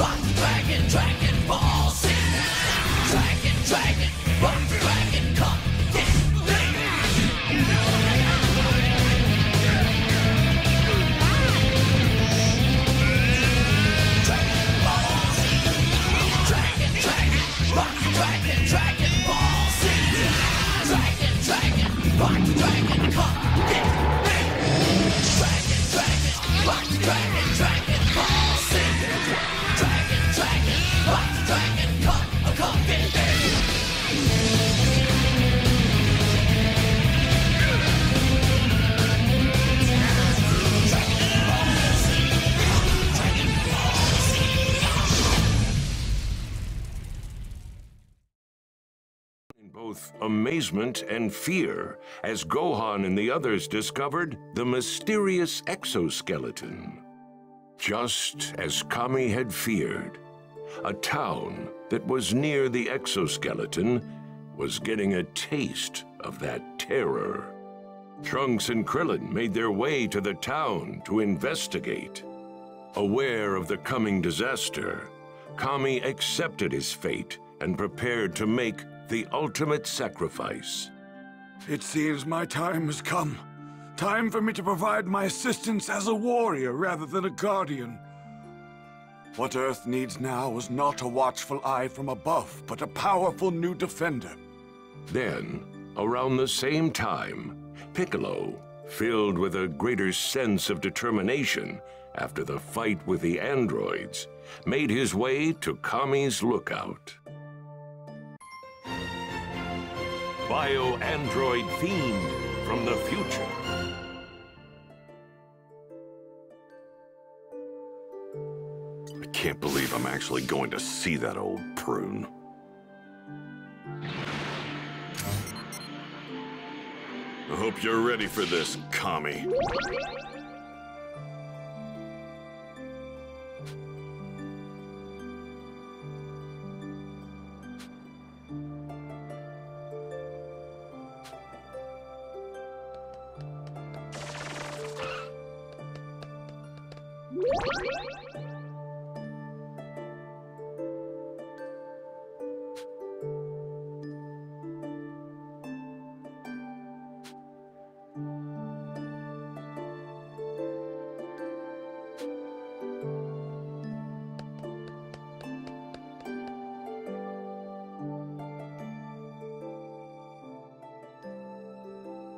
Rock Dragon, Dragon Balls. Dragon, Dragon, Rock Dragon, come. Dragon Balls. Dragon, Dragon, Rock Dragon, Dragon Balls. Dragon, Dragon, Rock Dragon, come. Dragon, Dragon, Rock Dragon, Dragon Balls. Dragon, Dragon, Rock Dragon, come get it. Both amazement and fear as Gohan and the others discovered the mysterious exoskeleton. Just as Kami had feared, a town that was near the exoskeleton was getting a taste of that terror. Trunks and Krillin made their way to the town to investigate. Aware of the coming disaster, Kami accepted his fate and prepared to make the ultimate sacrifice. It seems my time has come. Time for me to provide my assistance as a warrior rather than a guardian. What Earth needs now is not a watchful eye from above, but a powerful new defender. Then, around the same time, Piccolo, filled with a greater sense of determination after the fight with the androids, made his way to Kami's lookout. Bio-Android themed from the future. I can't believe I'm actually going to see that old prune. I hope you're ready for this, Kami.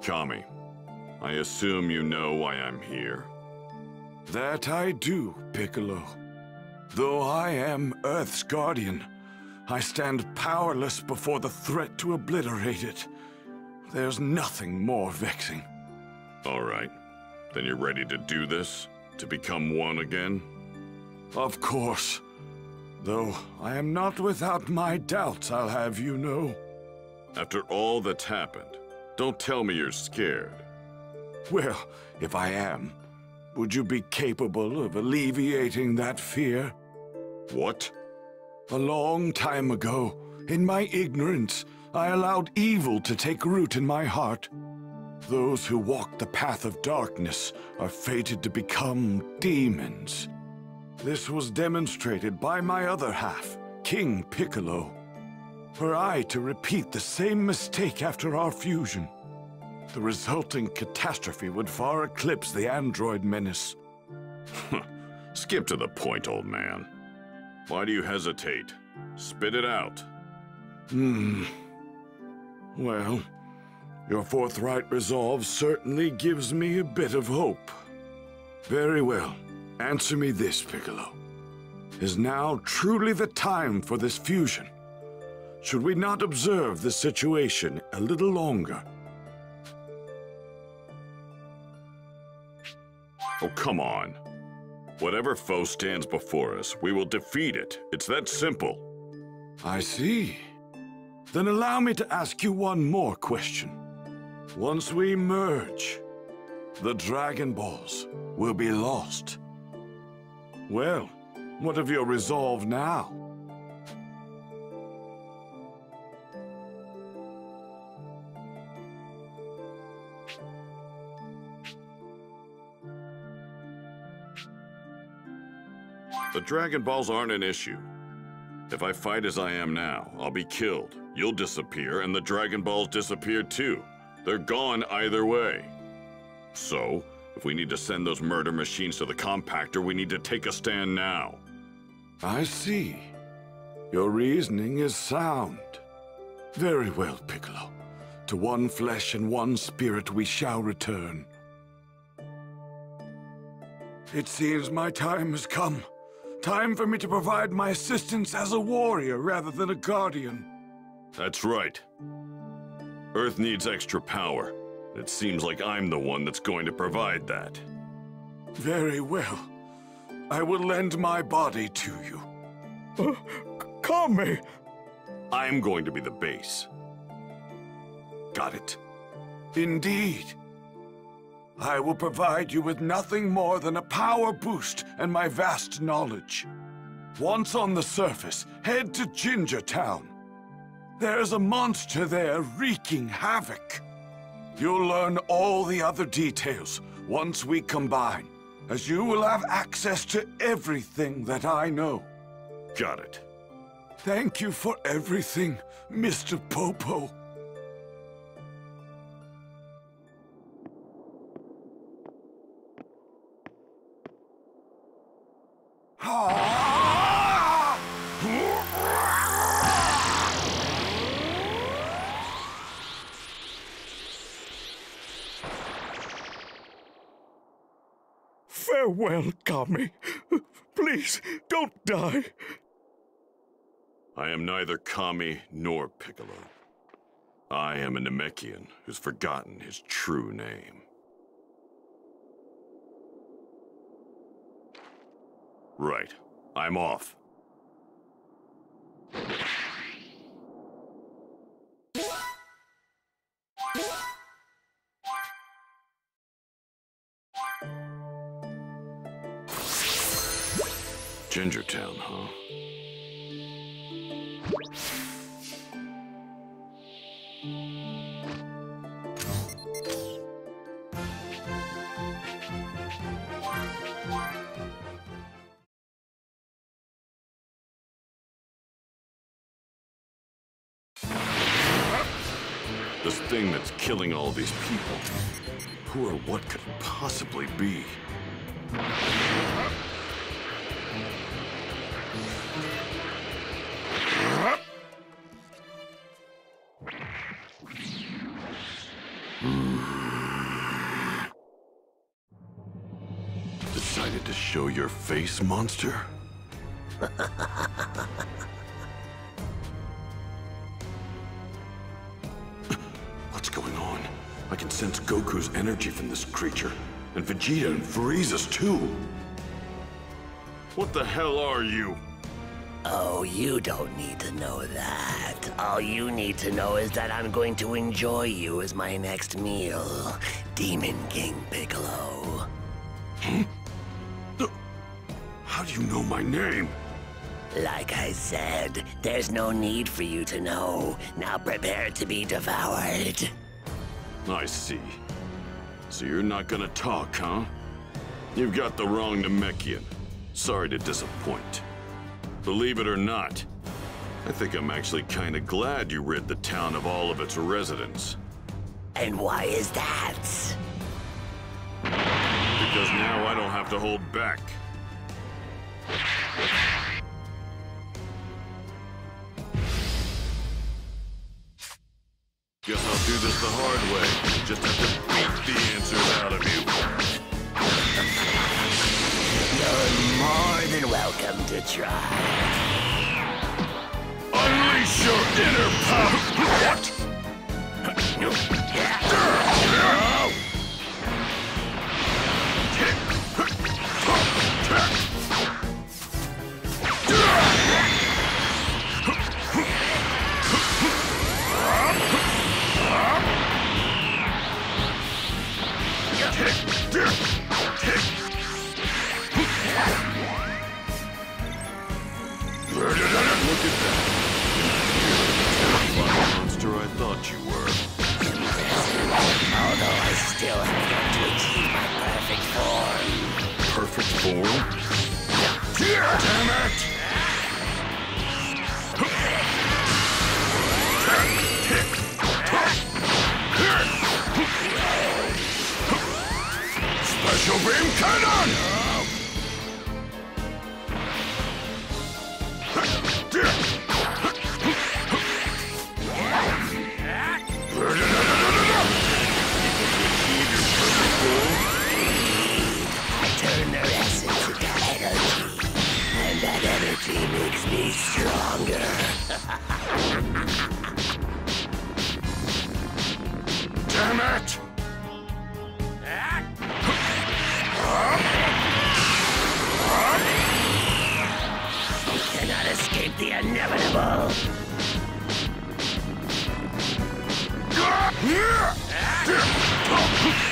Kami, I assume you know why I'm here. That I do, Piccolo. Though I am Earth's guardian, I stand powerless before the threat to obliterate it. There's nothing more vexing. All right. Then you're ready to do this? To become one again? Of course. Though I am not without my doubts, I'll have you know. After all that's happened, don't tell me you're scared. Well, if I am, would you be capable of alleviating that fear? What? A long time ago, in my ignorance, I allowed evil to take root in my heart. Those who walk the path of darkness are fated to become demons. This was demonstrated by my other half, King Piccolo. Were I to repeat the same mistake after our fusion, the resulting catastrophe would far eclipse the android menace. Skip to the point, old man. Why do you hesitate? Spit it out. Well, your forthright resolve certainly gives me a bit of hope. Very well. Answer me this, Piccolo. Is now truly the time for this fusion? Should we not observe the situation a little longer? Oh, come on. Whatever foe stands before us, we will defeat it. It's that simple. I see. Then allow me to ask you one more question. Once we merge, the Dragon Balls will be lost. Well, what of your resolve now? The Dragon Balls aren't an issue. If I fight as I am now, I'll be killed. You'll disappear, and the Dragon Balls disappear too. They're gone either way. So, if we need to send those murder machines to the compactor, we need to take a stand now. I see. Your reasoning is sound. Very well, Piccolo. To one flesh and one spirit we shall return. It seems my time has come. Time for me to provide my assistance as a warrior rather than a guardian. That's right. Earth needs extra power. It seems like I'm the one that's going to provide that. Very well. I will lend my body to you. Kami! I'm going to be the base. Got it. Indeed. I will provide you with nothing more than a power boost and my vast knowledge. Once on the surface, head to Ginger Town. There is a monster there wreaking havoc. You'll learn all the other details once we combine, as you will have access to everything that I know. Got it. Thank you for everything, Mr. Popo. Farewell, Kami. Please, don't die. I am neither Kami nor Piccolo. I am a Namekian who's forgotten his true name. Right. I'm off. Ginger Town, huh? This thing that's killing all these people. Who or what could it possibly be? Decided to show your face, monster? I can sense Goku's energy from this creature, and Vegeta and Frieza's too. What the hell are you? Oh, you don't need to know that. All you need to know is that I'm going to enjoy you as my next meal, Demon King Piccolo. Hmm? How do you know my name? Like I said, there's no need for you to know. Now prepare to be devoured. I see. So you're not gonna talk, huh? You've got the wrong Namekian. Sorry to disappoint. Believe it or not, I think I'm actually kinda glad you rid the town of all of its residents. And why is that? Because now I don't have to hold back. Guess I'll do this the hard way. Just have to beat the answers out of you. You're more than welcome to try. Unleash your inner power! Look at that. You're the monster I thought you were. Although I still have yet to achieve my perfect form. Perfect form? Here, damn it! Special beam cannon! Turn their essence into energy. And that energy makes me stronger. Damn it! You cannot escape the inevitable. Special beam cannon!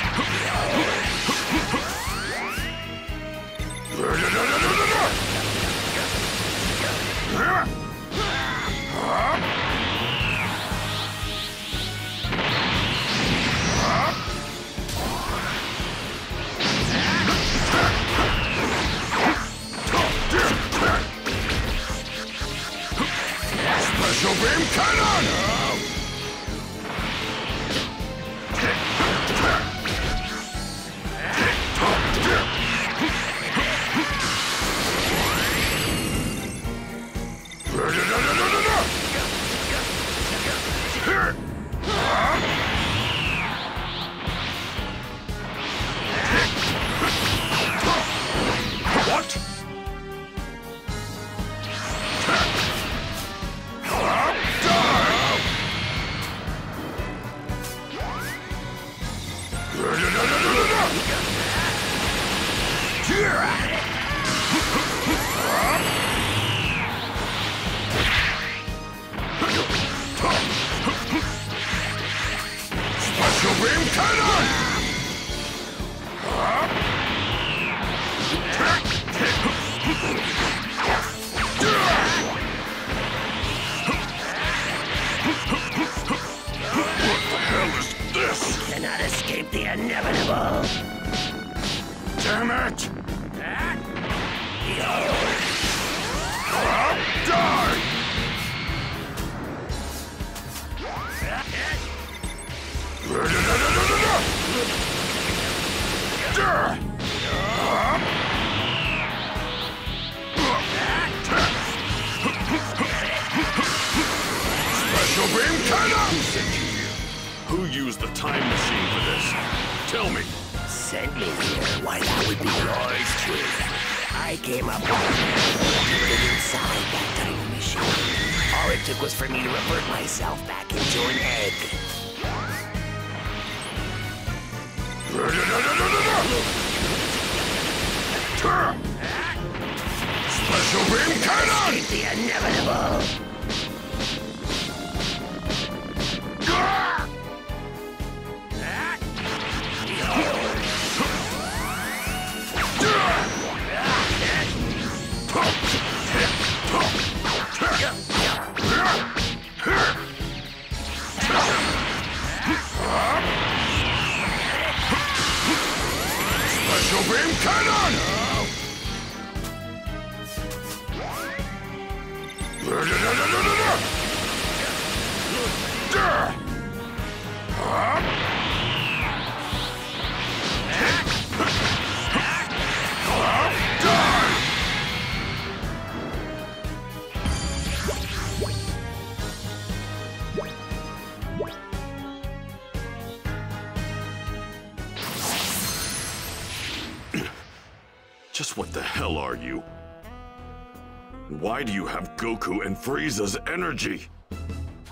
Why do you have Goku and Frieza's energy?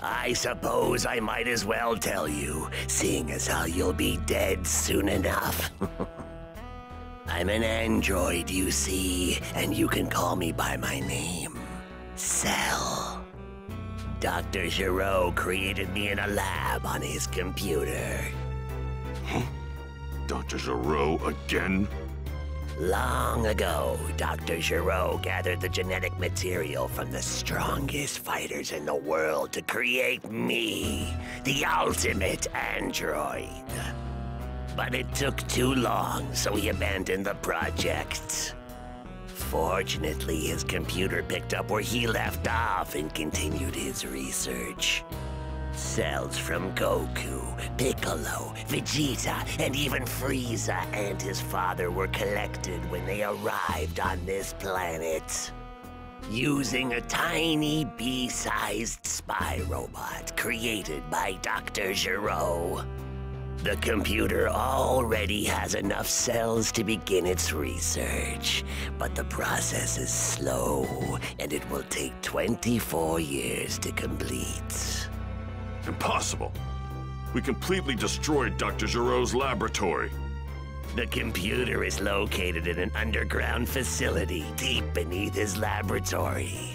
I suppose I might as well tell you, seeing as how you'll be dead soon enough. I'm an android, you see, and you can call me by my name, Cell. Dr. Gero created me in a lab on his computer. Huh? Dr. Gero again? Long ago, Dr. Gero gathered the genetic material from the strongest fighters in the world to create me, the ultimate android. But it took too long, so he abandoned the project. Fortunately, his computer picked up where he left off and continued his research. Cells from Goku, Piccolo, Vegeta, and even Frieza and his father were collected when they arrived on this planet. Using a tiny bee-sized spy robot created by Dr. Gero. The computer already has enough cells to begin its research, but the process is slow, and it will take 24 years to complete. Impossible. We completely destroyed Dr. Gero's laboratory. The computer is located in an underground facility deep beneath his laboratory.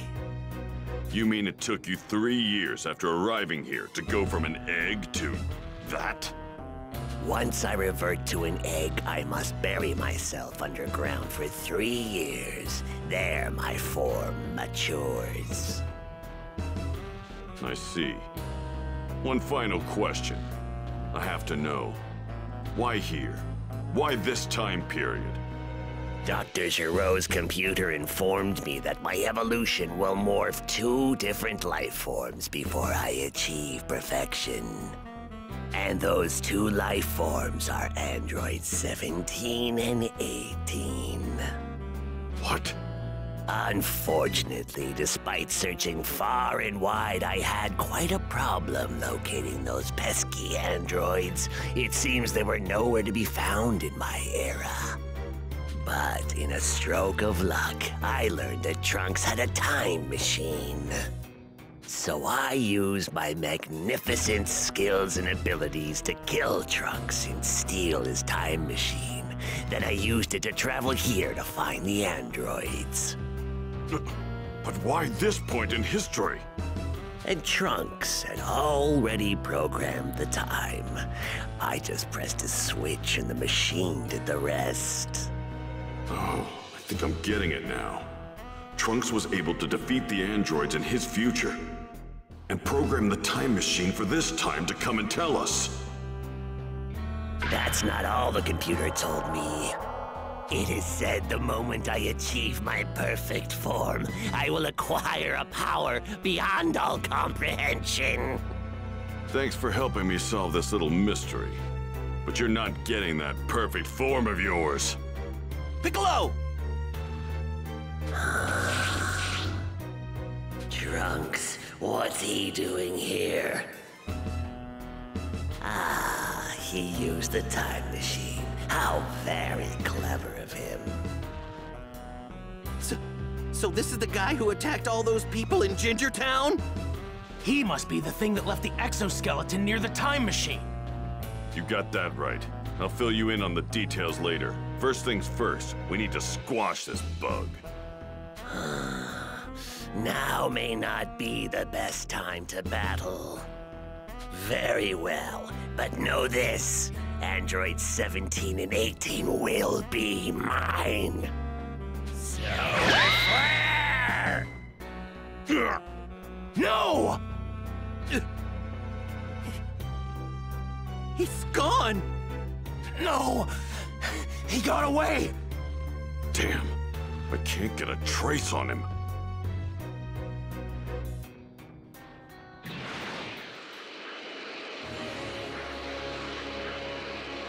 You mean it took you 3 years after arriving here to go from an egg to that? Once I revert to an egg, I must bury myself underground for 3 years. There, my form matures. I see. One final question. I have to know, why here? Why this time period? Dr. Gero's computer informed me that my evolution will morph 2 different life forms before I achieve perfection. And those 2 life forms are Android 17 and 18. What? Unfortunately, despite searching far and wide, I had quite a problem locating those pesky androids. It seems they were nowhere to be found in my era. But in a stroke of luck, I learned that Trunks had a time machine. So I used my magnificent skills and abilities to kill Trunks and steal his time machine. Then I used it to travel here to find the androids. But why this point in history? And Trunks had already programmed the time. I just pressed a switch and the machine did the rest. Oh, I think I'm getting it now. Trunks was able to defeat the androids in his future and program the time machine for this time to come and tell us. That's not all the computer told me. It is said the moment I achieve my perfect form, I will acquire a power beyond all comprehension. Thanks for helping me solve this little mystery. But you're not getting that perfect form of yours. Piccolo! Trunks, what's he doing here? Ah, he used the time machine. How very clever of him. So this is the guy who attacked all those people in Ginger Town? He must be the thing that left the exoskeleton near the time machine. You got that right. I'll fill you in on the details later. First things first, we need to squash this bug. Now may not be the best time to battle. Very well, but know this. Android 17 and 18 will be mine. So far! No! He's gone! No! He got away! Damn, I can't get a trace on him.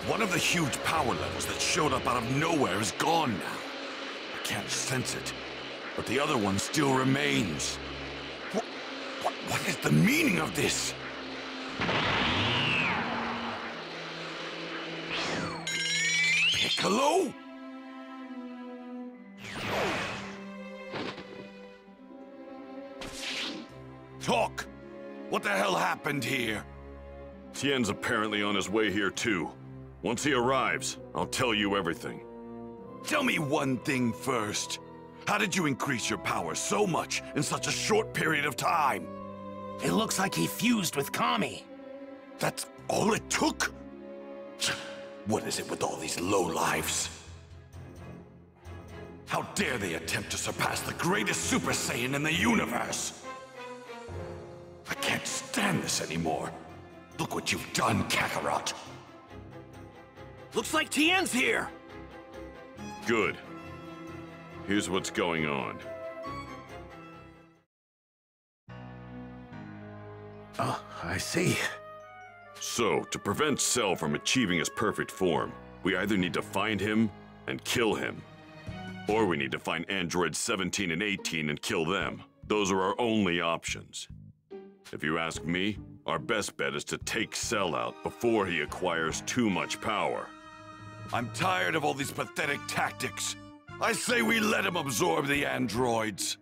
One of the huge power levels that showed up out of nowhere is gone now. I can't sense it, but the other one still remains. What is the meaning of this? Piccolo? Talk! What the hell happened here? Tien's apparently on his way here too. Once he arrives, I'll tell you everything. Tell me one thing first. How did you increase your power so much in such a short period of time? It looks like he fused with Kami. That's all it took? What is it with all these lowlives? How dare they attempt to surpass the greatest Super Saiyan in the universe? I can't stand this anymore. Look what you've done, Kakarot. Looks like Tien's here! Good. Here's what's going on. Oh, I see. So, to prevent Cell from achieving his perfect form, we either need to find him and kill him, or we need to find Android 17 and 18 and kill them. Those are our only options. If you ask me, our best bet is to take Cell out before he acquires too much power. I'm tired of all these pathetic tactics. I say we let him absorb the androids.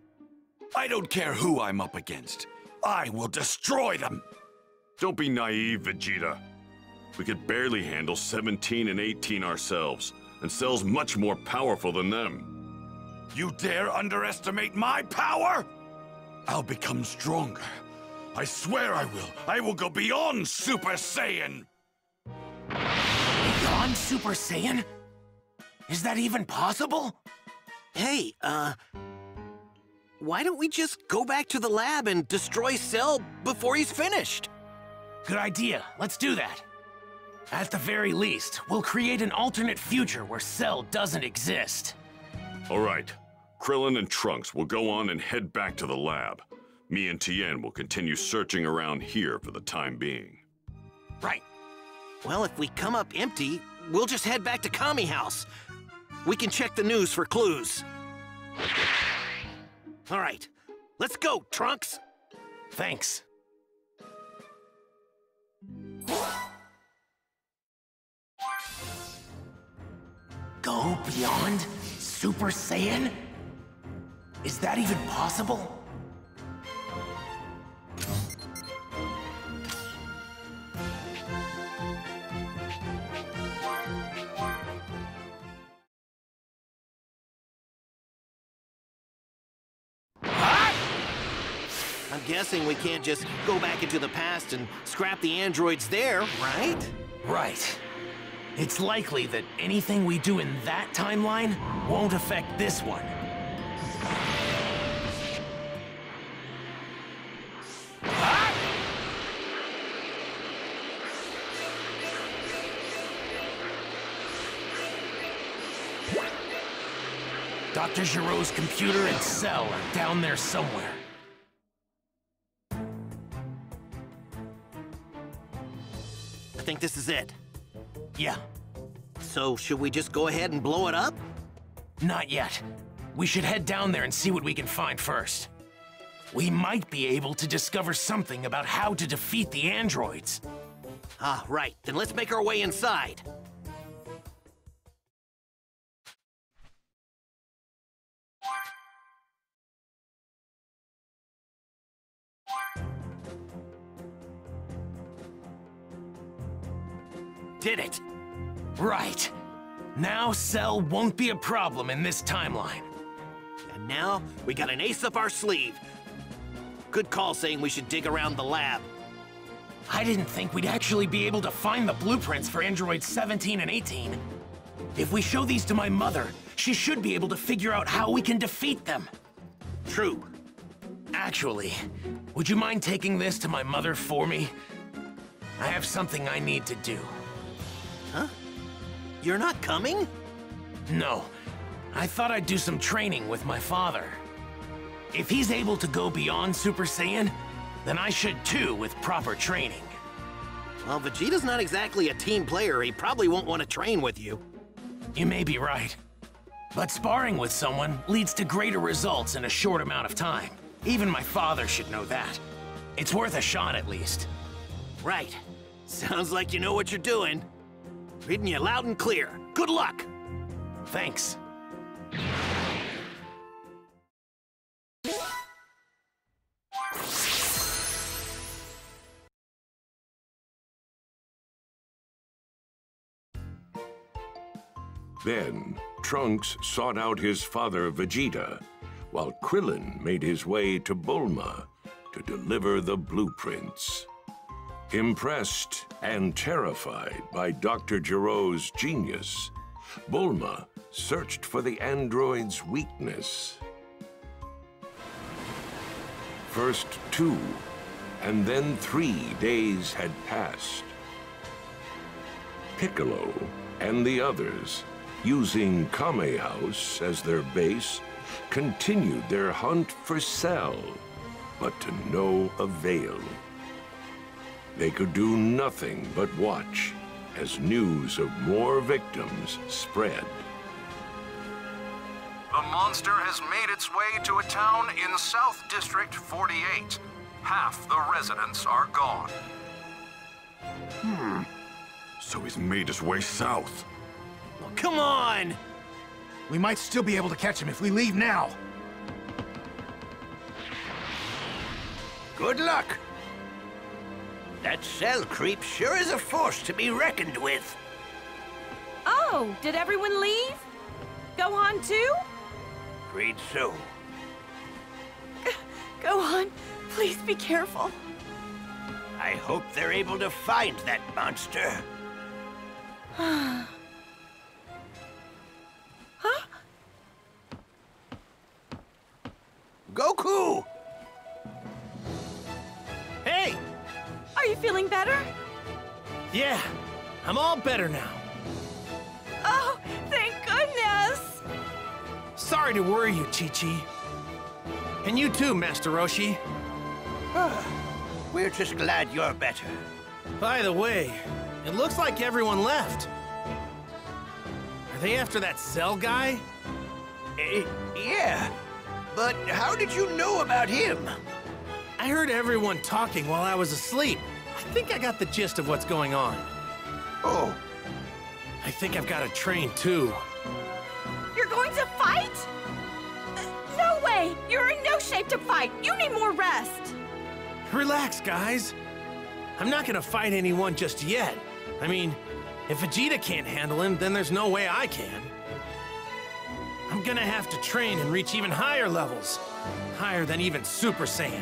I don't care who I'm up against. I will destroy them! Don't be naive, Vegeta. We could barely handle 17 and 18 ourselves, and Cell's much more powerful than them. You dare underestimate my power? I'll become stronger. I swear I will. I will go beyond Super Saiyan! Beyond Super Saiyan? Is that even possible? Hey, why don't we just go back to the lab and destroy Cell before he's finished? Good idea. Let's do that. At the very least, we'll create an alternate future where Cell doesn't exist. All right. Krillin and Trunks will go on and head back to the lab. Me and Tien will continue searching around here for the time being. Right. Well, if we come up empty, we'll just head back to Kame House. We can check the news for clues. All right. Let's go, Trunks. Thanks. Go beyond Super Saiyan? Is that even possible? What? I'm guessing we can't just go back into the past and scrap the androids there, right? Right. It's likely that anything we do in that timeline won't affect this one. Ah! Dr. Gero's computer and Cell are down there somewhere. I think this is it. Yeah. So, should we just go ahead and blow it up? Not yet. We should head down there and see what we can find first. We might be able to discover something about how to defeat the androids. Ah, right. Then let's make our way inside. Did it. Right. Now Cell won't be a problem in this timeline. And now we got an ace up our sleeve. Good call saying we should dig around the lab. I didn't think we'd actually be able to find the blueprints for androids 17 and 18. If we show these to my mother, she should be able to figure out how we can defeat them. True. Actually, would you mind taking this to my mother for me? I have something I need to do. Huh? You're not coming? No. I thought I'd do some training with my father. If he's able to go beyond Super Saiyan, then I should too with proper training. Well, Vegeta's not exactly a team player. He probably won't want to train with you. You may be right. But sparring with someone leads to greater results in a short amount of time. Even my father should know that. It's worth a shot at least. Right. Sounds like you know what you're doing. Reading you loud and clear. Good luck! Thanks. Then, Trunks sought out his father Vegeta, while Krillin made his way to Bulma to deliver the blueprints. Impressed and terrified by Dr. Gero's genius, Bulma searched for the android's weakness. First 2 and then 3 days had passed. Piccolo and the others, using Kame House as their base, continued their hunt for Cell, but to no avail. They could do nothing but watch as news of more victims spread. The monster has made its way to a town in South District 48. Half the residents are gone. So he's made his way south. Well, come on! We might still be able to catch him if we leave now. Good luck! That Cell creep sure is a force to be reckoned with. Oh, did everyone leave? Gohan too? Afraid so. Gohan, please be careful. I hope they're able to find that monster. Huh? Goku! Hey! Are you feeling better? Yeah, I'm all better now. Oh, thank goodness! Sorry to worry you, Chi-Chi. And you too, Master Roshi. We're just glad you're better. By the way, it looks like everyone left. Are they after that Cell guy? Yeah, but how did you know about him? I heard everyone talking while I was asleep. I think I got the gist of what's going on. Oh. I think I've got a train, too. You're going to fight? No way! You're in no shape to fight. You need more rest. Relax, guys. I'm not gonna fight anyone just yet. I mean, if Vegeta can't handle him, then there's no way I can. I'm gonna have to train and reach even higher levels. Higher than even Super Saiyan.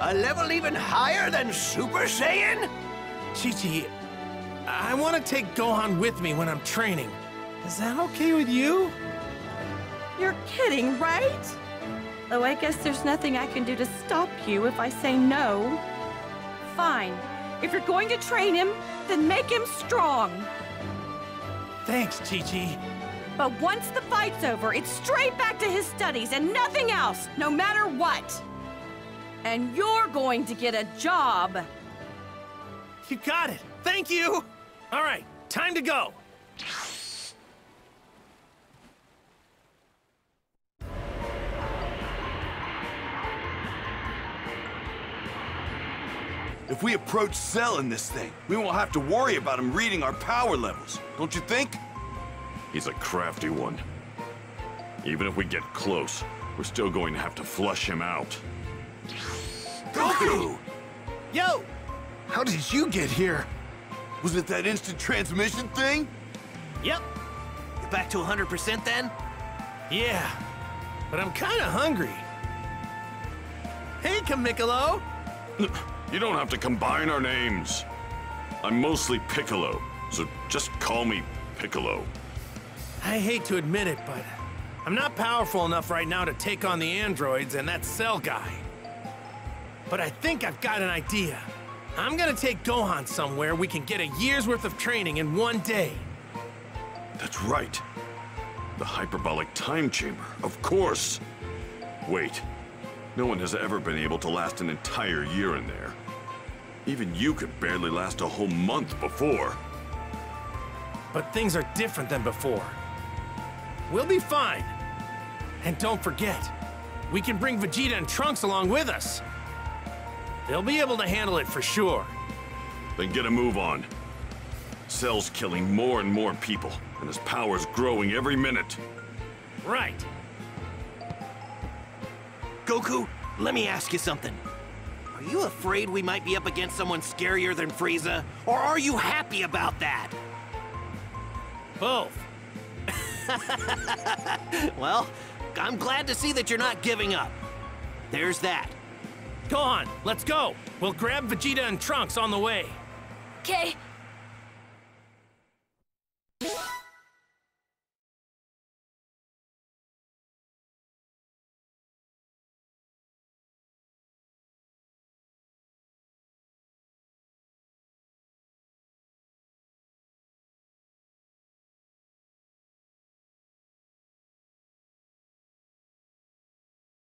A level even higher than Super Saiyan? Chi-Chi, I want to take Gohan with me when I'm training. Is that okay with you? You're kidding, right? Though I guess there's nothing I can do to stop you if I say no. Fine. If you're going to train him, then make him strong. Thanks, Chi-Chi. But once the fight's over, it's straight back to his studies and nothing else, no matter what. And you're going to get a job. You got it. Thank you. All right, time to go. If we approach Cell in this thing, we won't have to worry about him reading our power levels, don't you think? He's a crafty one. Even if we get close, we're still going to have to flush him out. Goku! Yo! How did you get here? Was it that instant transmission thing? Yep. You're back to 100% then? Yeah, but I'm kinda hungry. Hey, Kamiccolo! You don't have to combine our names. I'm mostly Piccolo, so just call me Piccolo. I hate to admit it, but I'm not powerful enough right now to take on the androids and that Cell guy. But I think I've got an idea. I'm gonna take Gohan somewhere we can get a year's worth of training in one day. That's right. The Hyperbolic Time Chamber, of course. Wait. No one has ever been able to last an entire year in there. Even you could barely last a whole month before. But things are different than before. We'll be fine. And don't forget, we can bring Vegeta and Trunks along with us. They'll be able to handle it for sure. Then get a move on. Cell's killing more and more people, and his power's growing every minute. Right. Goku, let me ask you something. Are you afraid we might be up against someone scarier than Frieza? Or are you happy about that? Both. Well, I'm glad to see that you're not giving up. There's that. Gohan, let's go. We'll grab Vegeta and Trunks on the way. Okay.